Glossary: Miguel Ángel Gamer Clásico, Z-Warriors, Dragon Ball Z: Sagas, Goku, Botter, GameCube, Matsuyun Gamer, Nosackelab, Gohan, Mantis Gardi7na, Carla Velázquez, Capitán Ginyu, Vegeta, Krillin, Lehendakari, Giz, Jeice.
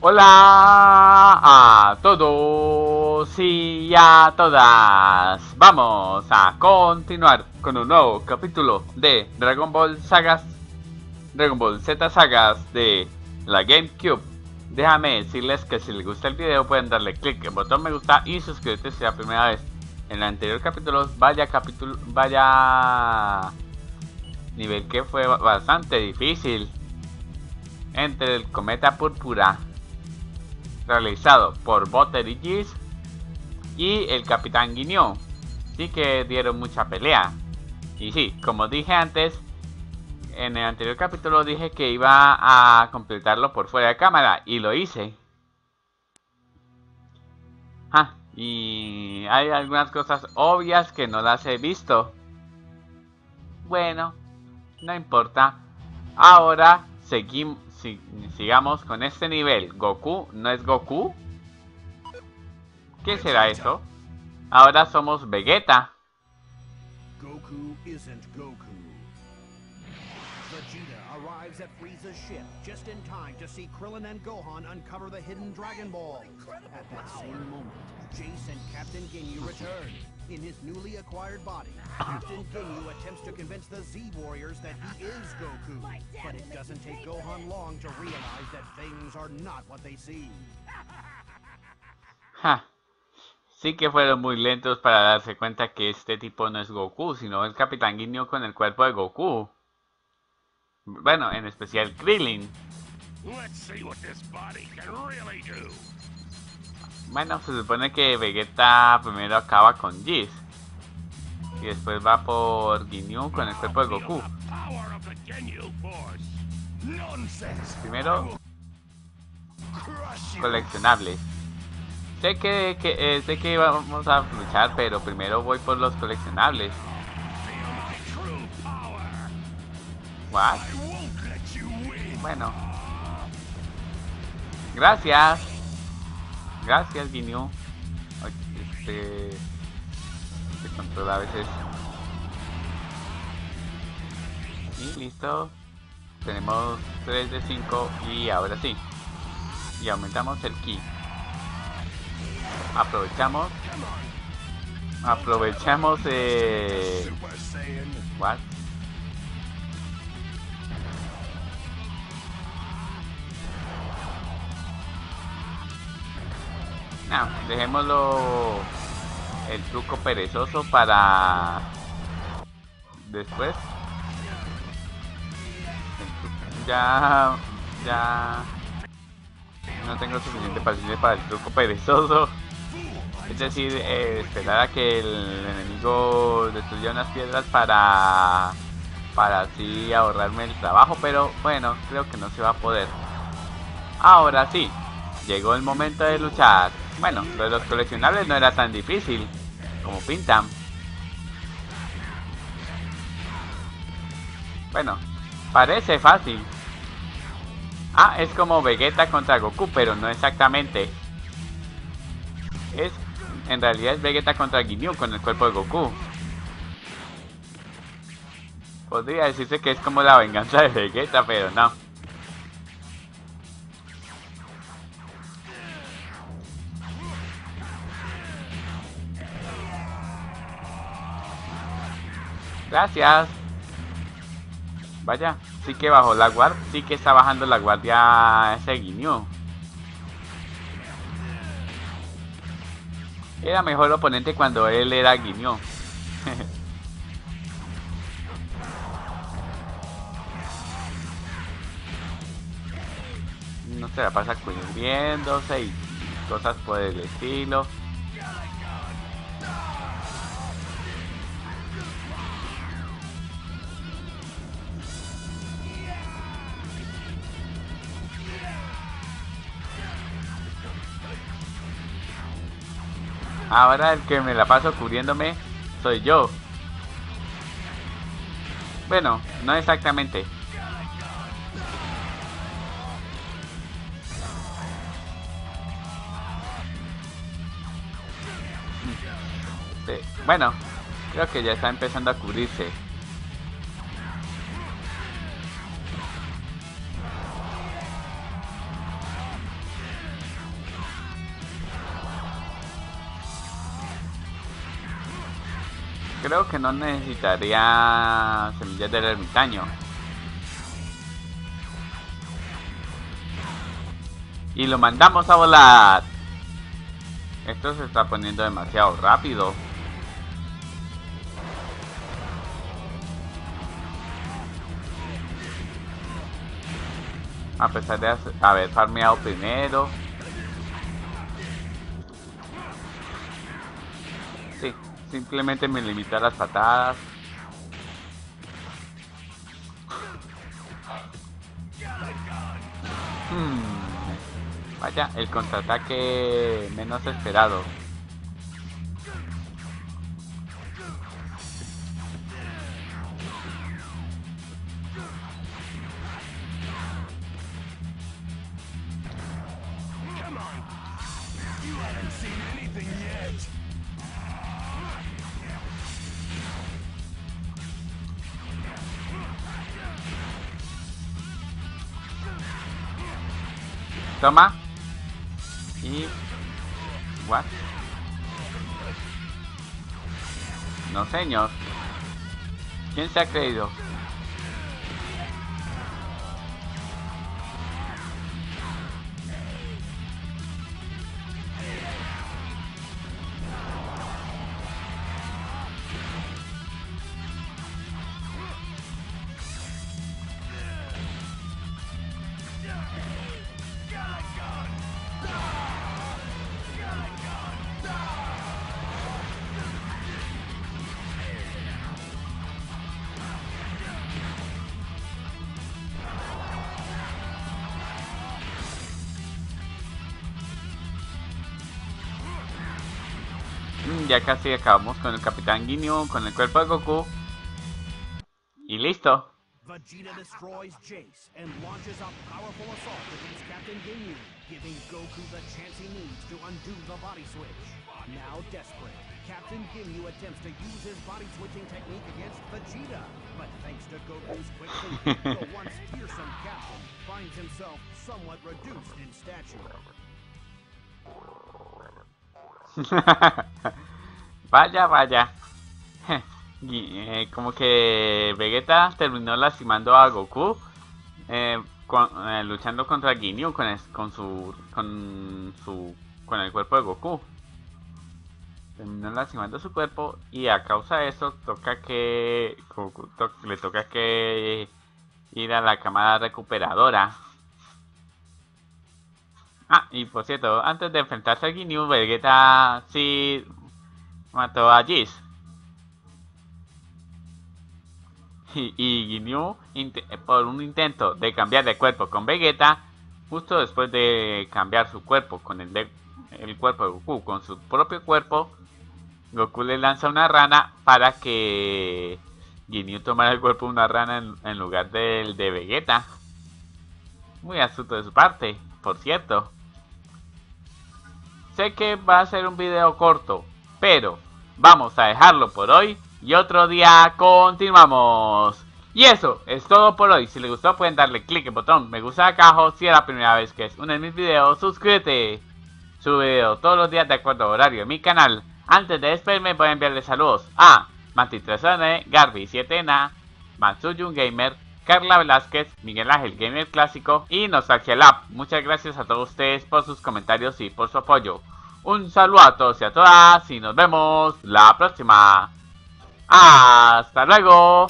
Hola a todos y a todas. Vamos a continuar con un nuevo capítulo de Dragon Ball Sagas, Dragon Ball Z Sagas de la GameCube. Déjame decirles que si les gusta el video pueden darle click al botón me gusta y suscribirse si es la primera vez. En el anterior capítulo, vaya nivel que fue bastante difícil, entre el cometa púrpura realizado por Botter y Giz y el Capitán Ginyu, sí que dieron mucha pelea. Y sí, como dije antes, en el anterior capítulo dije que iba a completarlo por fuera de cámara y lo hice. Y hay algunas cosas obvias que no las he visto. Bueno, no importa. Ahora seguimos. Sigamos con este nivel. ¿Goku no es Goku? ¿Qué será eso? Ahora somos Vegeta. Goku isn't Goku. Vegeta arrives at Frieza's ship just in time to see Krillin and Gohan uncover the hidden Dragon Ball. At that same moment, Jeice and Captain Ginyu return. In his newly acquired body, Captain Ginyu attempts to convince the Z-Warriors that he is Goku, but it doesn't take Gohan long to realize that things are not what they seem. Sí que fueron muy lentos para darse cuenta que este tipo no es Goku, sino el Capitán Ginyu con el cuerpo de Goku. Bueno, en especial Krillin. Let's see what this body can really do. Bueno, se supone que Vegeta primero acaba con Giz y después va por Ginyu con el cuerpo de Goku. Primero, coleccionables. Sé que vamos a luchar, pero primero voy por los coleccionables. What? Bueno. Gracias. Gracias, Ginyu. Se controla a veces. Y listo. Tenemos 3 de 5 y ahora sí. Y aumentamos el ki. Aprovechamos what? No, dejémoslo el truco perezoso para después. Ya no tengo suficiente paciencia para el truco perezoso. Es decir, esperar a que el enemigo destruya unas piedras para así ahorrarme el trabajo, pero bueno, creo que no se va a poder. Ahora sí, llegó el momento de luchar. Bueno, lo de los coleccionables no era tan difícil como pintan. Bueno, parece fácil. Es como Vegeta contra Goku, pero no exactamente. En realidad es Vegeta contra Ginyu con el cuerpo de Goku. Podría decirse que es como la venganza de Vegeta, pero no. Gracias. Vaya, sí que bajó la guardia. Sí que está bajando la guardia ese Ginyu. Era mejor oponente cuando él era Ginyu. No se la pasa cubriéndose y cosas por el estilo. Ahora el que me la paso cubriéndome soy yo. Bueno, no exactamente. Sí. Bueno, creo que ya está empezando a cubrirse. creo que no necesitaría semillas del ermitaño. Y lo mandamos a volar. Esto se está poniendo demasiado rápido. A pesar de haber farmeado primero. Sí, simplemente me limité a las patadas. Vaya, el contraataque menos esperado. Toma. Y... ¿what? No, señor. ¿Quién se ha creído? Ya casi acabamos con el Capitán Ginyu, con el cuerpo de Goku. Y listo. Vegeta destroys Jeice and launches a powerful assault against Captain Ginyu, giving Goku the chance he needs to undo the body switch. Now desperate, Captain Ginyu attempts to use his body switching technique against Vegeta, but thanks to Goku's quick thinking, the once fearsome captain finds himself somewhat reduced in stature. Vaya, vaya. Como que Vegeta terminó lastimando a Goku luchando contra Ginyu con el cuerpo de Goku. Terminó lastimando su cuerpo y a causa de eso toca que Goku le toca que ir a la cámara recuperadora. Ah, y por cierto, antes de enfrentarse a Ginyu, Vegeta sí mató a Giz. Y Ginyu, por un intento de cambiar de cuerpo con Vegeta, justo después de cambiar su cuerpo con el cuerpo de Goku, con su propio cuerpo, Goku le lanza una rana para que Ginyu tomara el cuerpo de una rana en lugar del de Vegeta. Muy astuto de su parte, por cierto. Sé que va a ser un video corto, pero vamos a dejarlo por hoy y otro día continuamos. Y eso es todo por hoy. Si les gustó pueden darle clic al botón me gusta acá abajo. Si es la primera vez que es uno de mis videos, suscríbete. Subo video todos los días de acuerdo al horario de mi canal. Antes de despedirme voy a enviarle saludos a Mantis Gardi7na, Matsuyun Gamer, Carla Velázquez, Miguel Ángel Gamer Clásico y Nosackelab. Muchas gracias a todos ustedes por sus comentarios y por su apoyo. Un saludo a todos y a todas y nos vemos la próxima. ¡Hasta luego!